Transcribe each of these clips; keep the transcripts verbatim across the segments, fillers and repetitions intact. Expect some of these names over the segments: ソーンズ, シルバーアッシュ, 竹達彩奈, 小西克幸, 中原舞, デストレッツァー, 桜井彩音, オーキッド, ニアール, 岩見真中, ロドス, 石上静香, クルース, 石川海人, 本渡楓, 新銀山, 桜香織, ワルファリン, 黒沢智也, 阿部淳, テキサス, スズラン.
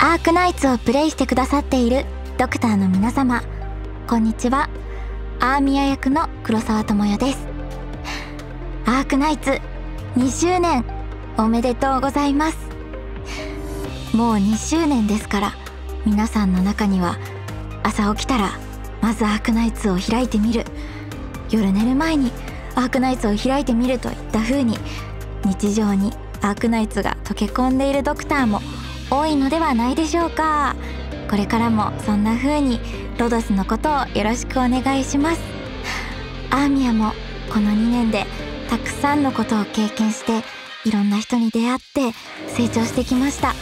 アークナイツをプレイしてくださっているドクターの皆様、こんにちは。アーミヤ役の黒沢智也です。アークナイツにしゅうねんおめでとうございます。もうにしゅうねんですから、皆さんの中には朝起きたらまずアークナイツを開いてみる、夜寝る前にアークナイツを開いてみるといった風に、日常にアークナイツが溶け込んでいるドクターも多いのではないでしょうか。これからもそんな風にロドスのことをよろしくお願いします。アーミヤもこのにねんでたくさんのことを経験して、いろんな人に出会って成長してきました。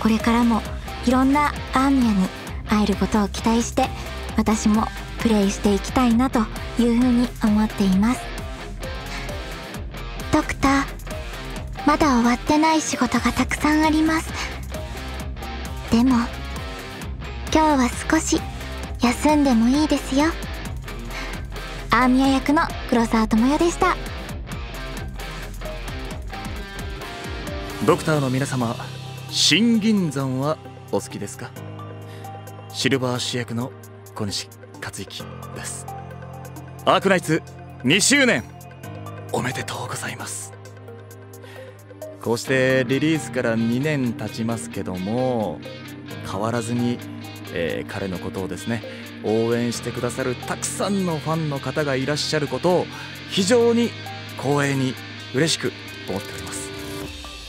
これからもいろんなアーミヤに会えることを期待して、私もプレイしていきたいなという風に思っています。ドクター、まだ終わってない仕事がたくさんあります。でも今日は少し休んでもいいですよ。アーミヤ役の黒沢智也でした。ドクターの皆様、新銀山はお好きですか？シルバー主役の小西克幸です。アークナイツにしゅうねんおめでとうございます。こうしてリリースからにねん経ちますけども、変わらずに、えー、彼のことをですね、応援してくださるたくさんのファンの方がいらっしゃることを非常に光栄に嬉しく思っております。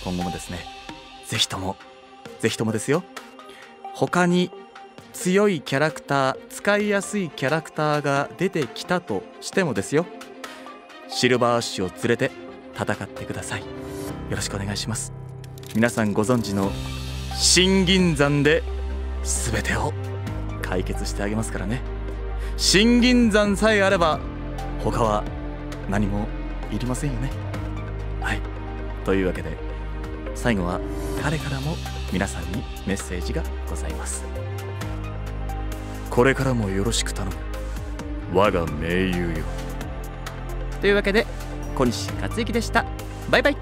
今後もですね、ぜひともぜひともですよ、他に強いキャラクター、使いやすいキャラクターが出てきたとしてもですよ、シルバーアッシュを連れて戦ってください。よろしくお願いします。皆さんご存知の新銀山で全てを解決してあげますからね。新銀山さえあれば他は何もいりませんよね。はい、というわけで最後は彼からも皆さんにメッセージがございます。これからもよろしく頼む、我が盟友よ。というわけで小西克幸でした。バイバイ。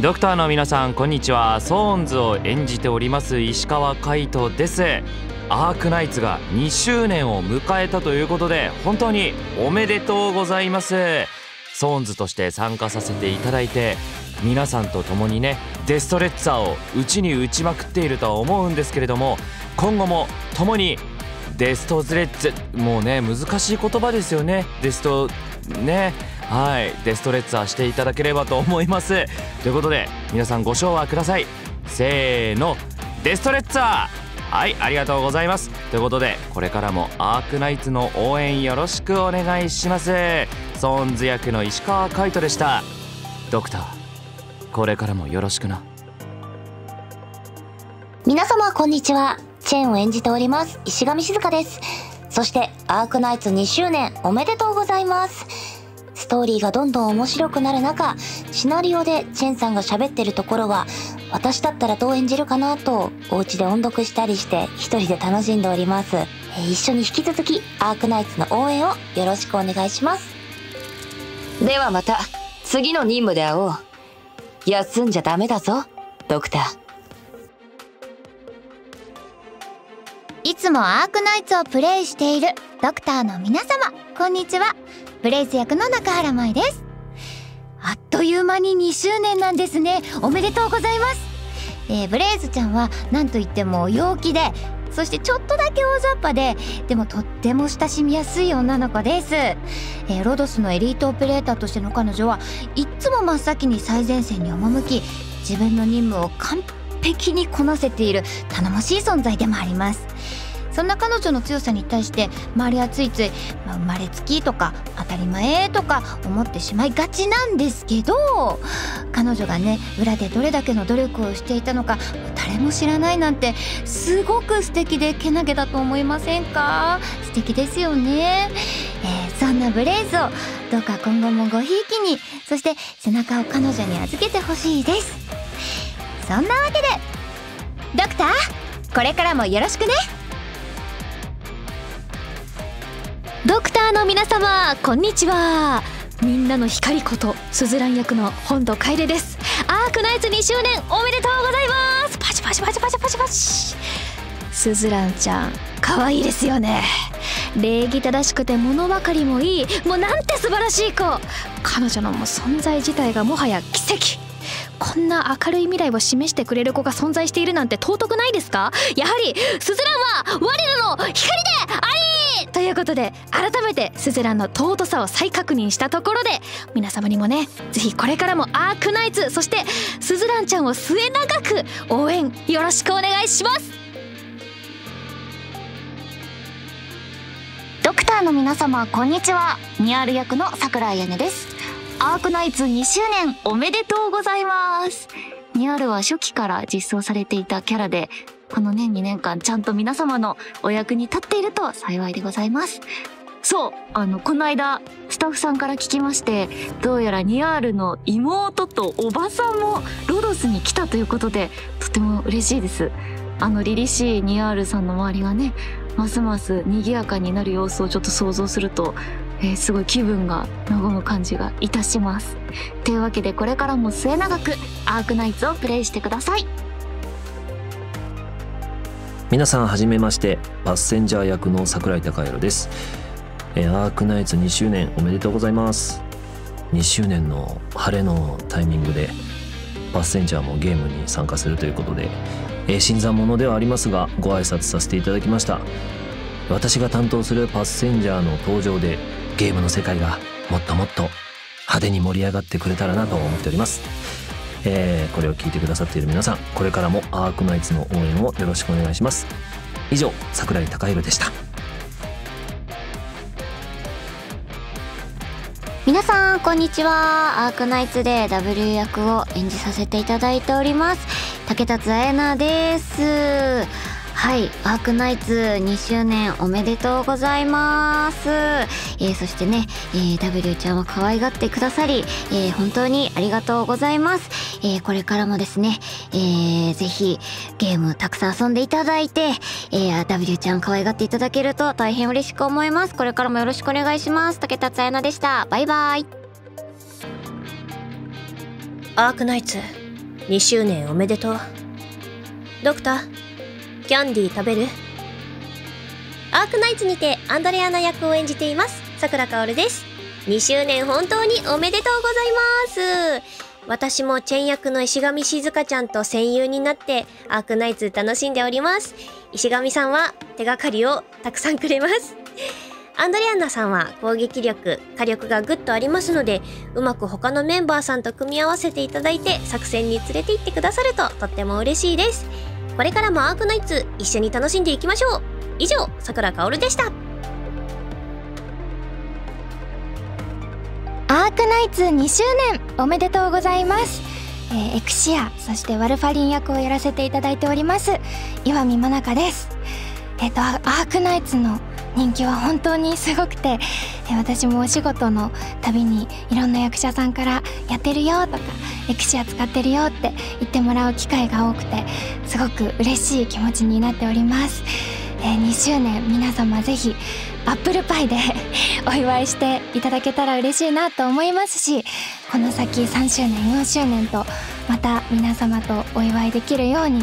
ドクターの皆さん、こんにちは。ソーンズを演じております石川海人です。アークナイツがにしゅうねんを迎えたということで、本当におめでとうございます。ソーンズとして参加させていただいて、皆さんと共にね、デストレッツァーを打ちに打ちまくっているとは思うんですけれども、今後も共にデストズレッツ、もうね、難しい言葉ですよね、デストね、はい、デストレッツァーしていただければと思います。ということで皆さんご唱和ください。せーの、デストレッツァー。はい、ありがとうございます。ということでこれからもアークナイツの応援よろしくお願いします。ソーンズ役の石川海人でした。ドクター、これからもよろしくな。皆様こんにちは、チェンを演じております石上静香です。そしてアークナイツにしゅうねんおめでとうございます。ストーリーがどんどん面白くなる中、シナリオでチェンさんが喋ってるところは、私だったらどう演じるかなとお家で音読したりして一人で楽しんでおります。え一緒に引き続きアークナイツの応援をよろしくお願いします。ではまた次の任務で会おう。休んじゃダメだぞ、ドクター。いつもアークナイツをプレイしているドクターの皆様、こんにちは。ブレイス役の中原舞です。あっという間ににしゅうねんなんですね。おめでとうございます。えー、ブレイスちゃんはなんといっても陽気で、そしてちょっとだけ大雑把で、でもとっても親しみやすい女の子です。えー、ロドスのエリートオペレーターとしての彼女は、いっつも真っ先に最前線に赴き、自分の任務を完璧にこなせている頼もしい存在でもあります。そんな彼女の強さに対して周りはついつい、まあ、生まれつきとか当たり前とか思ってしまいがちなんですけど、彼女がね、裏でどれだけの努力をしていたのか誰も知らないなんて、すごく素敵でけなげだと思いませんか？素敵ですよね。えー、そんなブレイズをどうか今後もごひいきに、そして背中を彼女に預けてほしいです。そんなわけでドクター、これからもよろしくね。ドクターの皆様、こんにちは。みんなの光ことスズラン役の本土楓です。アークナイツにしゅうねんおめでとうございます。パチパチパチパチパチパチ。スズランちゃん可愛いですよね。礼儀正しくて物分かりもいい。もうなんて素晴らしい子。彼女のもう存在自体がもはや奇跡。こんな明るい未来を示してくれる子が存在しているなんて尊くないですか。やはりスズランは我らの光でありということで、改めてスズランの尊さを再確認したところで、皆様にもね、ぜひこれからもアークナイツ、そしてスズランちゃんを末永く応援よろしくお願いします。ドクターの皆様こんにちは。ニアール役の桜井彩音です。アークナイツにしゅうねんおめでとうございます。ニアールは初期から実装されていたキャラで、このねにねんかんちゃんと皆様のお役に立っていると幸いでございます。そう、あの、この間スタッフさんから聞きまして、どうやらニアールの妹とおばさんもロドスに来たということで、とても嬉しいです。あの、凛々しいニアールさんの周りがね、ますます賑やかになる様子をちょっと想像すると、えー、すごい気分が和む感じがいたします。というわけでこれからも末永くアークナイツをプレイしてください。皆さんはじめまして、パッセンジャー役の桜井孝弘です、えー。アークナイツにしゅうねんおめでとうございます。にしゅうねんの晴れのタイミングでパッセンジャーもゲームに参加するということで、えー、新参者ではありますがご挨拶させていただきました。私が担当するパッセンジャーの登場でゲームの世界がもっともっと派手に盛り上がってくれたらなと思っております、えー、これを聞いてくださっている皆さん、これからもアークナイツの応援をよろしくお願いします。以上、桜井孝弘でした。皆さんこんにちは。アークナイツで ダブリュー 役を演じさせていただいております竹達彩奈です。はい、アークナイツにしゅうねんおめでとうございます。えー、そしてね、えー、ダブリュー ちゃんを可愛がってくださり、えー、本当にありがとうございます。えー、これからもですね、えー、ぜひゲームたくさん遊んでいただいて、えー、ダブリュー ちゃん可愛がっていただけると大変嬉しく思います。これからもよろしくお願いします。竹達彩奈でした。バイバイ。アークナイツにしゅうねんおめでとう。ドクター。キャンディー食べる？アークナイツにてアンドレアナ役を演じています桜香織です。にしゅうねん本当におめでとうございます。私もチェン役の石上静香ちゃんと戦友になってアークナイツ楽しんでおります。石上さんは手がかりをたくさんくれます。アンドレアナさんは攻撃力、火力がぐっとありますので、うまく他のメンバーさんと組み合わせていただいて作戦に連れて行ってくださるととっても嬉しいです。これからもアークナイツ一緒に楽しんでいきましょう。以上、桜香織でした。アークナイツにしゅうねんおめでとうございます。えー、エクシア、そしてワルファリン役をやらせていただいております岩見真中です。えっと、アークナイツの人気は本当にすごくて、私もお仕事のたびにいろんな役者さんからやってるよとかエクシア使ってるよって言ってもらう機会が多くて、すごく嬉しい気持ちになっております。えー、にしゅうねん皆様ぜひアップルパイでお祝いしていただけたら嬉しいなと思いますし、この先さんしゅうねんよんしゅうねんとまた皆様とお祝いできるように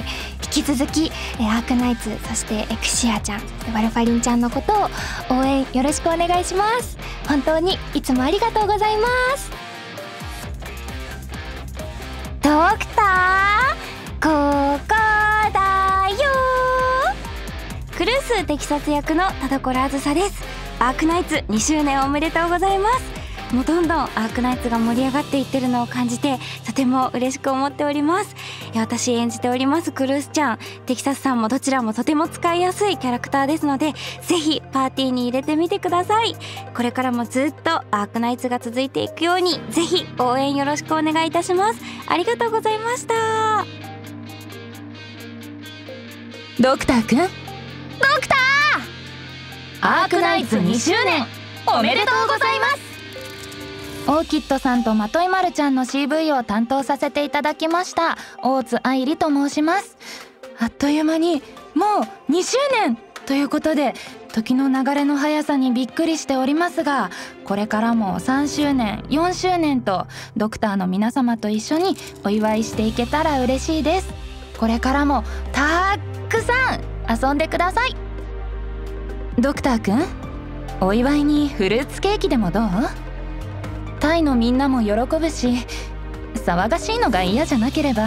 引き続き、えー、アークナイツ、そしてエクシアちゃん、そしてワルファリンちゃんのことを応援よろしくお願いします。本当にいつもありがとうございます。ドクターここだよ。クルーステキサス役の田所あずさです。アークナイツにしゅうねんおめでとうございます。もうどんどんアークナイツが盛り上がっていってるのを感じてとても嬉しく思っております。私演じておりますクルースちゃん、テキサスさんもどちらもとても使いやすいキャラクターですので、ぜひパーティーに入れてみてください。これからもずっとアークナイツが続いていくように、ぜひ応援よろしくお願いいたします。ありがとうございました。ドクターくん、ドクター、アークナイツにしゅうねんおめでとうございます。オーキッドさんとまといまるちゃんの シーブイ を担当させていただきました大津愛理と申します。あっという間にもうにしゅうねんということで、時の流れの速さにびっくりしておりますが、これからもさんしゅうねんよんしゅうねんとドクターの皆様と一緒にお祝いしていけたら嬉しいです。これからもたーくさん遊んでください。ドクターくん、お祝いにフルーツケーキでもどう？タイのみんなも喜ぶし、騒がしいのが嫌じゃなければ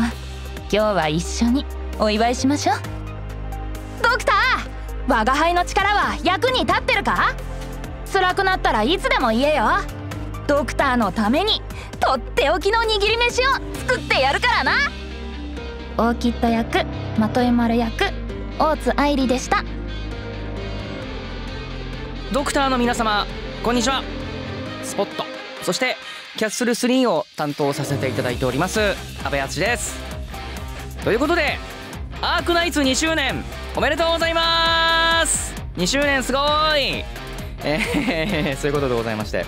今日は一緒にお祝いしましょう。ドクター、我が輩の力は役に立ってるか？辛くなったらいつでも言えよ。ドクターのためにとっておきの握り飯を作ってやるからな。オーキッド役、まといまる役、大津愛理でした。ドクターの皆様、こんにちは。スポット、そしてキャッスルスリーを担当させていただいております阿部淳です。ということで、アークナイツにしゅうねんおめでとうございます。にしゅうねんすごーい、えー、そういうことでございまして、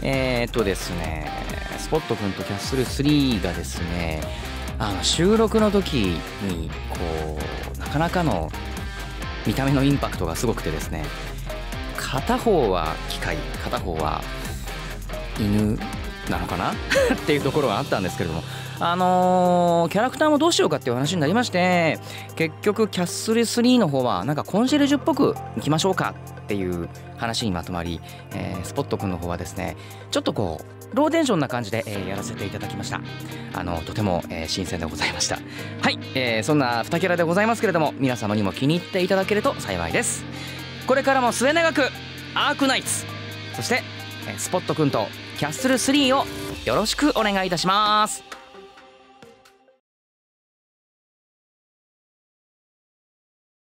えー、っとですね、スポット君とキャッスルスリーがですね、あの収録の時にこうなかなかの見た目のインパクトがすごくてですね、片方は機械、片方は犬なのかなっていうところがあったんですけれども、あのー、キャラクターもどうしようかっていう話になりまして、結局キャッスルスリーの方はなんかコンシェルジュっぽくいきましょうかっていう話にまとまり、えー、スポット君の方はですね、ちょっとこうローテンションな感じで、えー、やらせていただきました。あのとても、えー、新鮮でございました。はい、えー、そんなにキャラでございますけれども、皆様にも気に入っていただけると幸いです。これからも末永くアークナイツ、そしてスポット君とキャッスルスリーをよろしくお願いいたします。